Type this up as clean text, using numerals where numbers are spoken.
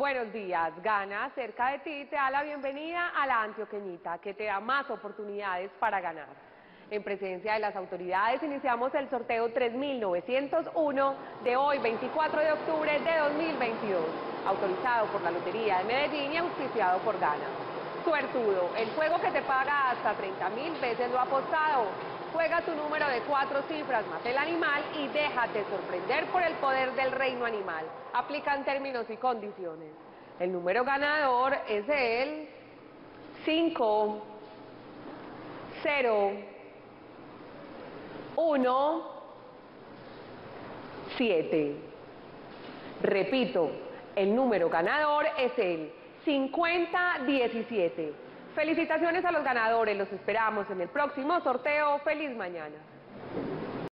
buenos días, Gana, cerca de ti te da la bienvenida a la Antioqueñita, que te da más oportunidades para ganar. En presencia de las autoridades iniciamos el sorteo 3901 de hoy, 24 de octubre de 2022, autorizado por la Lotería de Medellín y auspiciado por Gana. Suertudo, el juego que te paga hasta 30.000 veces lo apostado. Juega tu número de 4 cifras más el animal y déjate sorprender por el poder del reino animal. Aplican términos y condiciones. El número ganador es el 5, 0, 1, 7. Repito, el número ganador es el 5017. Felicitaciones a los ganadores, los esperamos en el próximo sorteo. Feliz mañana.